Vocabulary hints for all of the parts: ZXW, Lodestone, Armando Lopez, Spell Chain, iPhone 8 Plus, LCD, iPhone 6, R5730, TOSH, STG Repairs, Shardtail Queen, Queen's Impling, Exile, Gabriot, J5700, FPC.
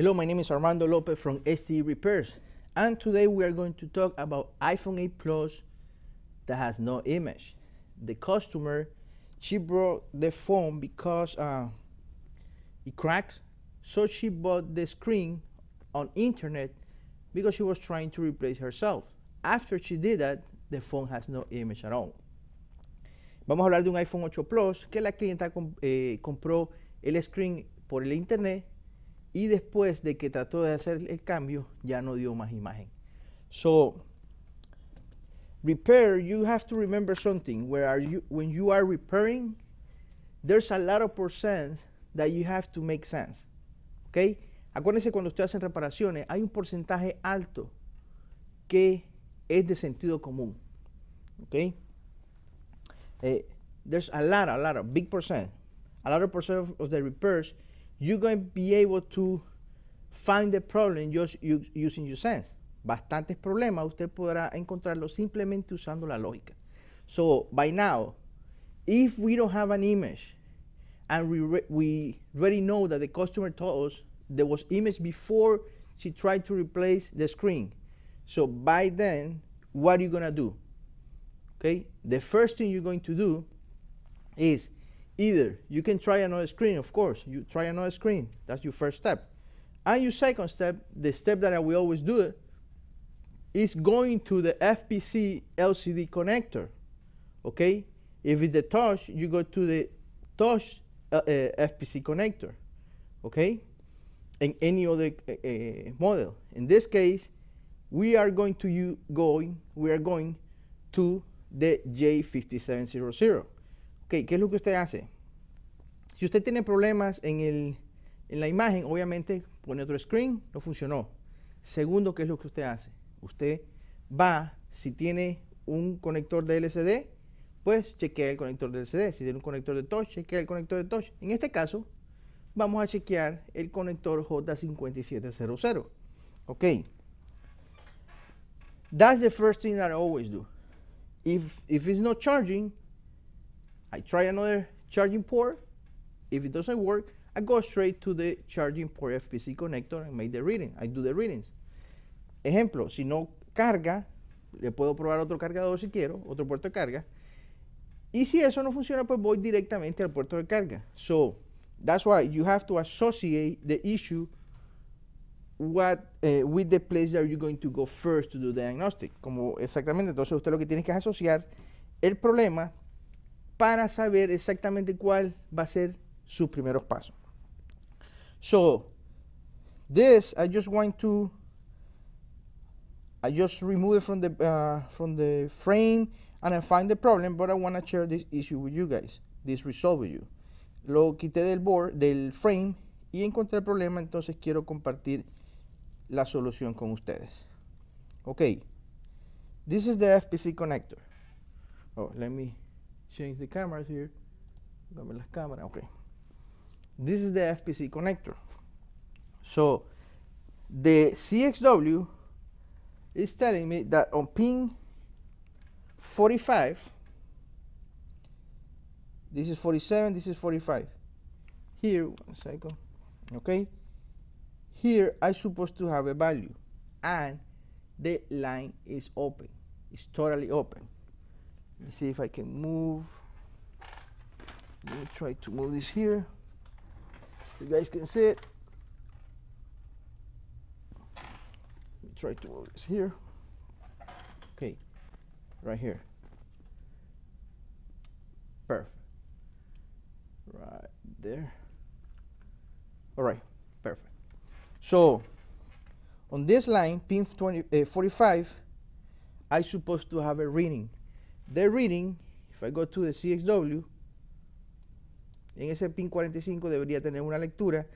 Hello, my name is Armando Lopez from STG Repairs, and today we are going to talk about iPhone 8 Plus that has no image. The customer, she brought the phone because it cracks, so she bought the screen on internet because she was trying to replace herself. After she did that, the phone has no image at all. Vamos a hablar de un iPhone 8 Plus que la clienta compró el screen por el internet, y después de que trató de hacer el cambio, ya no dio más imagen. So, repair, you have to remember something. When you are repairing, there's a lot of percent that you have to make sense. Okay? Acuérdense, cuando ustedes hacen reparaciones, hay un porcentaje alto que es de sentido común. Okay? There's a lot of, big percent. A lot of percent of the repairs, you're going to be able to find the problem just using your sense. Bastantes problemas usted podrá encontrarlo simplemente usando la lógica. So, by now, if we don't have an image, and we already know that the customer told us there was image before she tried to replace the screen. So, by then, what are you going to do? Okay? The first thing you're going to do is either you can try another screen, of course. You try another screen. That's your first step. And your second step, the step that we always do it, is going to the FPC LCD connector. Okay? If it's the TOSH, you go to the TOSH FPC connector. Okay? And any other model. In this case, we are going to the J5700. Okay, ¿qué es lo que usted hace? Si usted tiene problemas en la imagen, obviamente pone otro screen, no funcionó. Segundo, ¿qué es lo que usted hace? Usted va, si tiene un conector de LCD, pues chequea el conector de LCD. Si tiene un conector de touch, chequea el conector de touch. En este caso, vamos a chequear el conector J5700. Ok. That's the first thing that I always do. If it's not charging, I try another charging port. If it doesn't work, I go straight to the charging port FPC connector and make the reading. I do the readings. Ejemplo, si no carga, le puedo probar otro cargador si quiero, otro puerto de carga. Y si eso no funciona, pues voy directamente al puerto de carga. So, that's why you have to associate the issue with the place that you're going to go first to do the diagnostic. Como exactamente, entonces usted lo que tiene que es asociar el problema para saber exactamente cuál va a ser sus primeros pasos. So, this I just want to, I just remove it from the frame and I find the problem, but I want to share this issue with you guys, this resolve with you. Lo quité del board, del frame, y encontré el problema, entonces quiero compartir la solución con ustedes. Okay, this is the FPC connector. Oh, let me change the cameras here. Dame las cámaras. Okay. This is the FPC connector. So the ZXW is telling me that on pin 45, this is 47, this is 45. Here, 1 second. Okay. Here I'm supposed to have a value, and the line is open. It's totally open. Let me see if I can move. Let me try to move this here. You guys can see it. Let me try to move this here. Okay, right here. Perfect. Right there. All right, perfect. So, on this line, pin 45, I'm supposed to have a reading. The reading, if I go to the CXW, en ese pin 45 debería tener una lectura,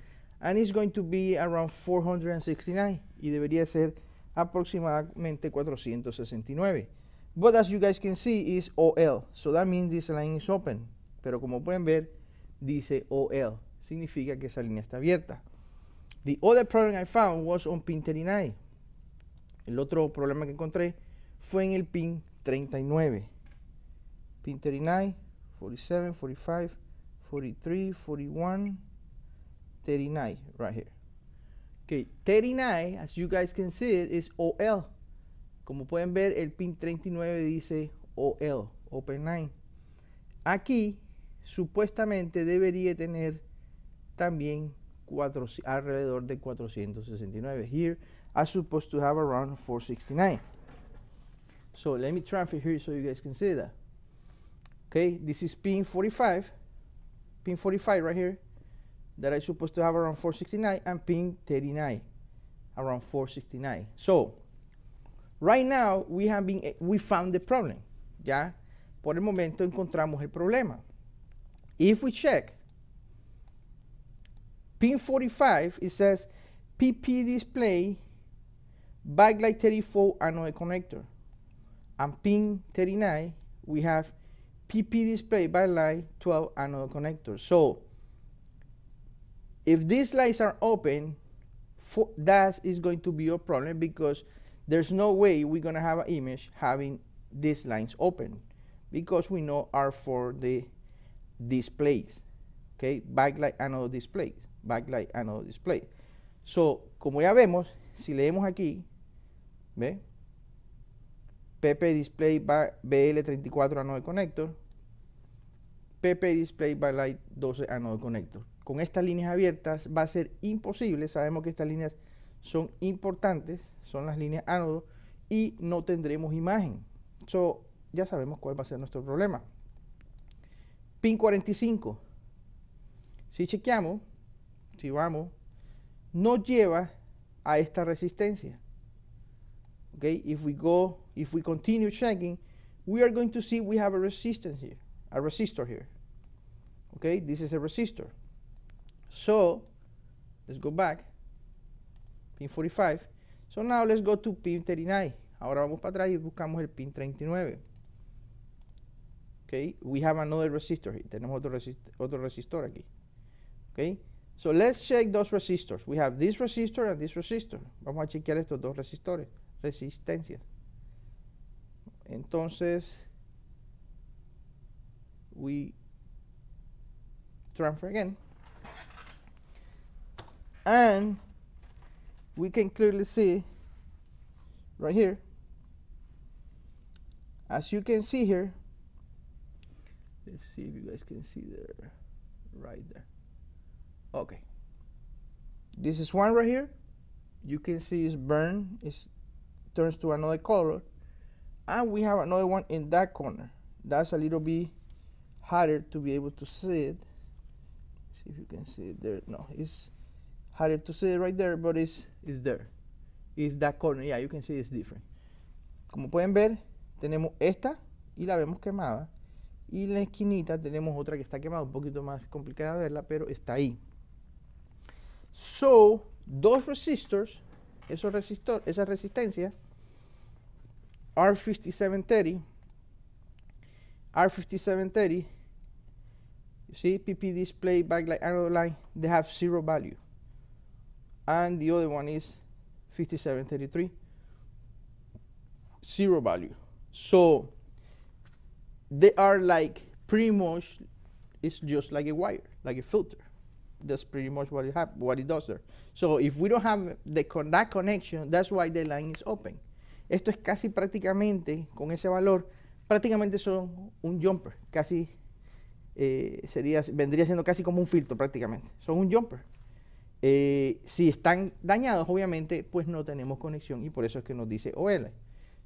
and it's going to be around 469, y debería ser aproximadamente 469. But as you guys can see, is OL, so that means this line is open. Pero como pueden ver, dice OL, significa que esa línea está abierta. The other problem I found was on pin 39. El otro problema que encontré fue en el pin 39. Pin 39, 47, 45, 43, 41, 39, right here. Ok, Okay, 39, as you guys can see, is OL. Como pueden ver, el pin 39 dice OL, Open Line. Aquí, supuestamente, debería tener también alrededor de 469. Here, I'm supposed to have around 469. So, let me transfer here so you guys can see that. Okay, this is pin 45. Pin 45 right here, that I'm supposed to have around 469, and pin 39, around 469. So, right now, we found the problem. Ya, por el momento encontramos el problema. If we check, pin 45, it says PP display, backlight 34 anode connector. And pin 39, we have PP display backlight 12 anode connector. So, if these lights are open, that is going to be your problem, because there's no way we're going to have an image having these lines open, because we know are for the displays, okay, backlight anode displays, backlight anode display. So, como ya vemos, si leemos aquí, ¿ve? PP display BL34 anode connector, PP display backlight 12 anode connector. Con estas líneas abiertas va a ser imposible, sabemos que estas líneas son importantes, son las líneas ánodo, y no tendremos imagen. So, ya sabemos cuál va a ser nuestro problema. Pin 45, si chequeamos, si vamos, no lleva a esta resistencia. Okay, if we continue checking, we are going to see we have a resistance here, a resistor here. Okay, this is a resistor. So, let's go back, pin 45. So now let's go to pin 39. Ahora vamos para atrás y buscamos el pin 39. Okay, we have another resistor here. Tenemos otro resistor aquí. Okay, so let's check those resistors. We have this resistor and this resistor. Vamos a chequear estos dos resistores, resistencias. Entonces, we transfer again. And we can clearly see right here, as you can see here, let's see if you guys can see there, right there. Okay, this is one right here, you can see it's burned, it turns to another color, and we have another one in that corner, that's a little bit harder to be able to see it. See if you can see it there. No, it's harder to see it right there, but it's there. It's that corner. Yeah, you can see it's different. Como pueden ver, tenemos esta y la vemos quemada. Y en la esquinita tenemos otra que está quemada. Un poquito más complicada de verla, pero está ahí. So, dos resistors, esa resistencia, R5730, R5730, you see, PP display, backlight, anode line, they have zero value. And the other one is 5733, zero value. So they are like pretty much, it's just like a wire, like a filter. That's pretty much what it does there. So if we don't have that connection, that's why the line is open. Esto es casi prácticamente, con ese valor, prácticamente son un jumper. Casi vendría siendo casi como un filtro prácticamente. Son un jumper. Si están dañados, obviamente, pues no tenemos conexión y por eso es que nos dice OL.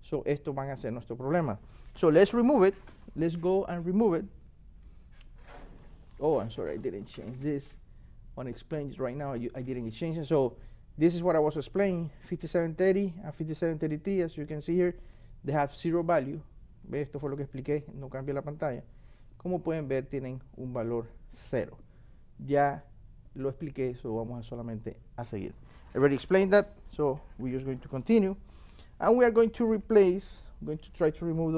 So, esto van a ser nuestro problema. So, let's remove it. Let's go and remove it. Oh, I'm sorry, I didn't change this. I want to explain it right now. I didn't change it. So, this is what I was explaining. 5730 and 5733, as you can see here, they have zero value. ¿Ve? Esto fue lo que expliqué. No cambié la pantalla. Como pueden ver, tienen un valor cero. Ya lo expliqué, so vamos a solamente a seguir. I already explained that, so we're just going to continue. And we are going to replace, I'm going to try to remove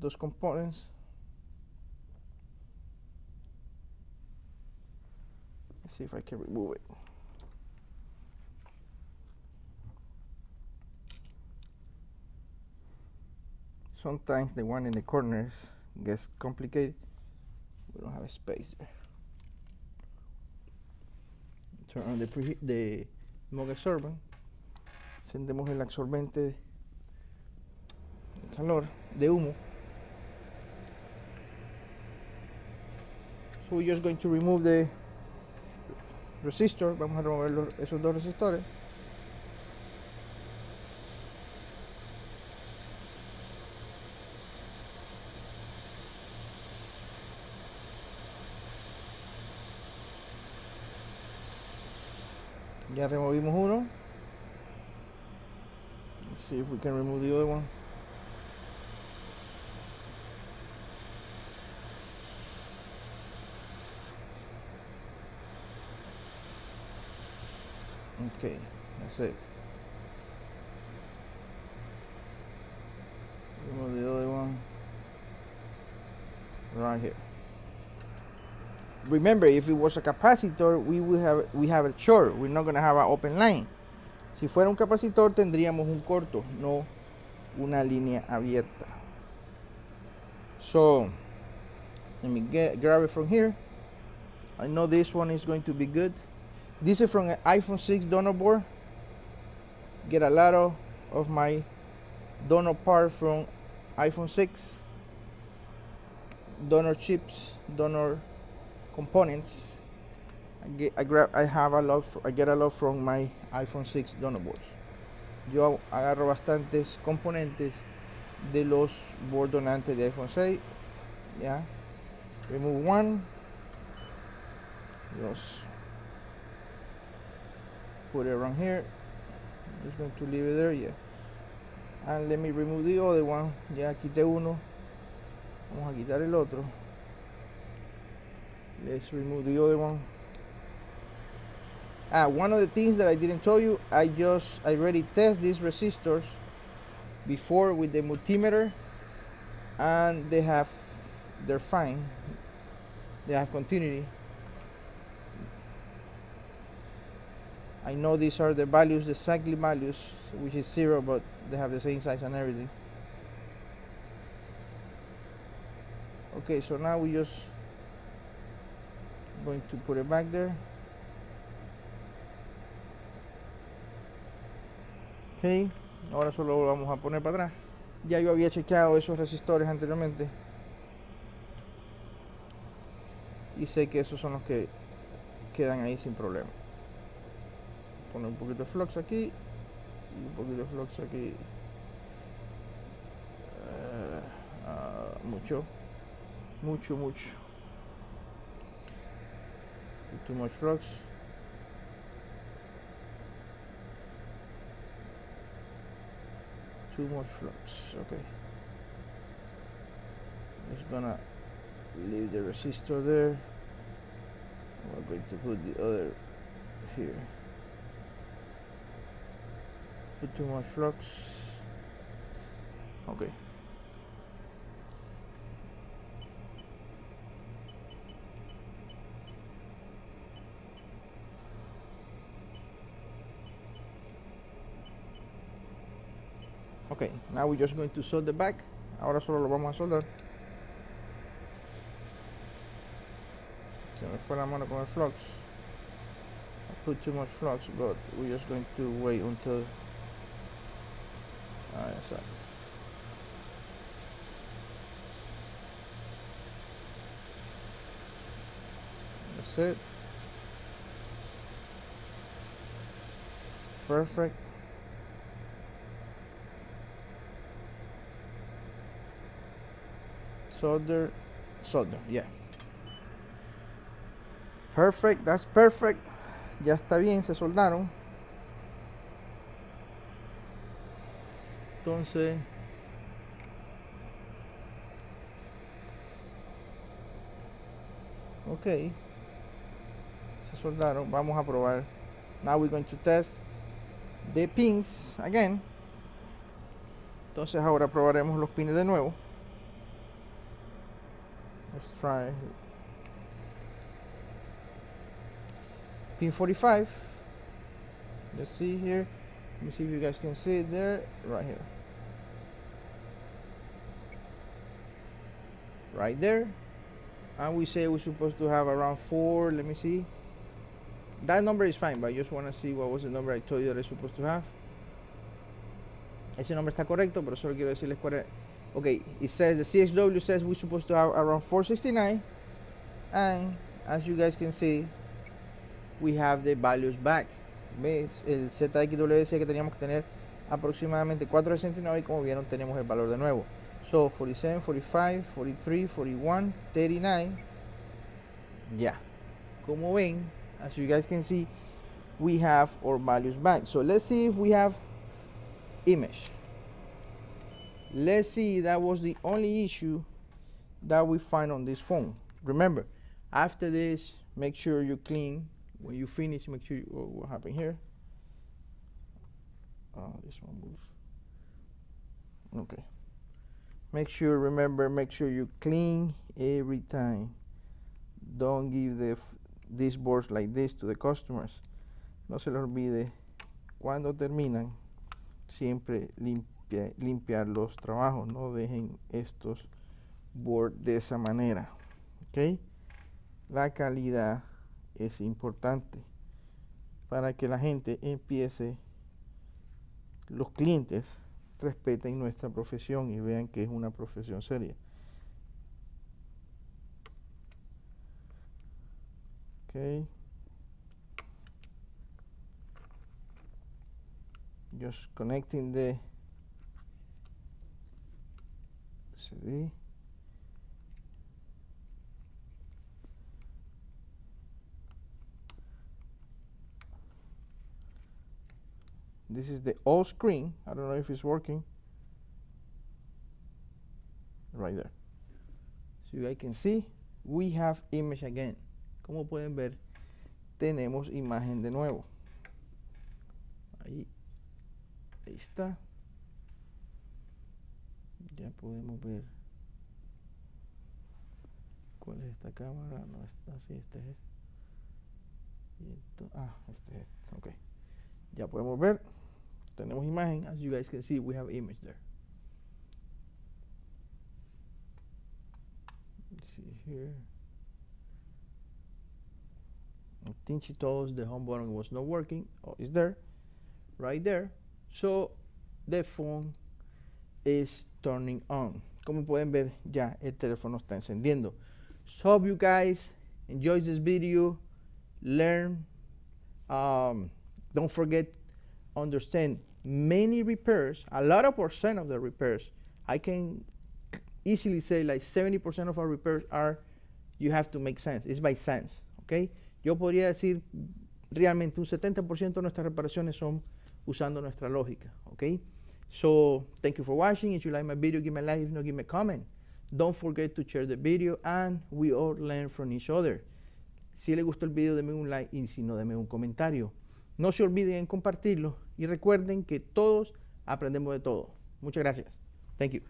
those components. Let's see if I can remove it. Sometimes the one in the corners gets complicated. We don't have a space there. turn on the smoke absorbent. Encendemos el absorbente de calor, de humo. So we're just going to remove the resistor. Vamos a remover esos dos resistores. Ya removimos uno. Let's see if we can remove the other one. Okay, that's it. Remove the other one right here. Remember, if it was a capacitor, we have a short. We're not going to have an open line. Si fuera un capacitor, tendríamos un corto, no una línea abierta. So, let me grab it from here. I know this one is going to be good. This is from an iPhone 6 donor board. Get a lot of my donor part from iPhone 6. Donor chips, donor components. I get a lot from my iPhone 6 donor boards. Yo agarro bastantes componentes de los board donantes de iPhone 6. Yeah. Remove one. Just put it around here. I'm just going to leave it there. Yeah. And let me remove the other one. Ya quité uno. Vamos a quitar el otro. Let's remove the other one. One of the things that I didn't tell you, I already test these resistors before with the multimeter, and they're fine. They have continuity. I know these are the values, the cyclic values, which is zero, but they have the same size and everything. Okay, so now we just going to put it back there. Ok, ahora solo lo vamos a poner para atrás. Ya yo había chequeado esos resistores anteriormente y sé que esos son los que quedan ahí sin problema. Poner un poquito de flux aquí y un poquito de flux aquí. Mucho. Too much flux. Too much flux. Okay. I'm just gonna leave the resistor there. We're going to put the other here. Put too much flux. Okay. Okay, now we're just going to solder the back. Ahora solo lo vamos a soldar. Se me fue la mano con el flux. I put too much flux, but we're just going to wait until. Exacto. That's it. Perfect. Solder, yeah. Perfect, that's perfect. Ya está bien, se soldaron. Entonces, ok, se soldaron. Vamos a probar. Now we're going to test the pins again. Entonces ahora probaremos los pines de nuevo. Let's try pin 45. Let's see here. Let me see if you guys can see it there. Right here. Right there. And we say we're supposed to have around 4. Let me see. That number is fine, but I just want to see what was the number I told you that I was supposed to have. Ese number está correcto, pero solo quiero decirles cuál es. Okay, it says, the CXW says we're supposed to have around 469. And as you guys can see, we have the values back. ¿Ves? El ZXW decía que teníamos que tener aproximadamente 469 y como vieron tenemos el valor de nuevo. So, 47, 45, 43, 41, 39. Ya. Yeah. Como ven, as you guys can see, we have our values back. So, let's see if we have image. Let's see, that was the only issue that we find on this phone. Remember, after this, make sure you clean. When you finish, make sure you, oh, what happened here? Oh, this one moves. Okay. Make sure, remember, make sure you clean every time. Don't give these boards like this to the customers. No se les olvide, cuando terminan, siempre limpiar los trabajos. No dejen estos boards de esa manera. ¿Ok? La calidad es importante para que la gente empiece, los clientes respeten nuestra profesión y vean que es una profesión seria. Okay. Just connecting the CD. This is the old screen. I don't know if it's working. Right there. So you guys can see, we have image again. Como pueden ver, tenemos imagen de nuevo. Ahí. Ahí está. Ya podemos ver. ¿Cuál es esta cámara? No, está así, este es este. Y esto, ah, este es este. Ok. Ya podemos ver. Tenemos imagen. As you guys can see, we have image there. Let's see here. I think she told us the home button was not working. Oh, it's there. Right there. So, the phone is turning on. Como pueden ver, ya el teléfono está encendiendo. So, hope you guys enjoyed this video. Learn. Don't forget, understand, many repairs, a lot of percent of the repairs, I can easily say like 70% of our repairs are, you have to make sense, it's by sense, okay? Yo podría decir realmente un 70% de nuestras reparaciones son usando nuestra lógica, okay? So, thank you for watching. If you like my video, give me a like. If not, give me a comment. Don't forget to share the video and we all learn from each other. Si le gustó el video, denme un like y si no, denme un comentario. No se olviden en compartirlo y recuerden que todos aprendemos de todo. Muchas gracias. Thank you.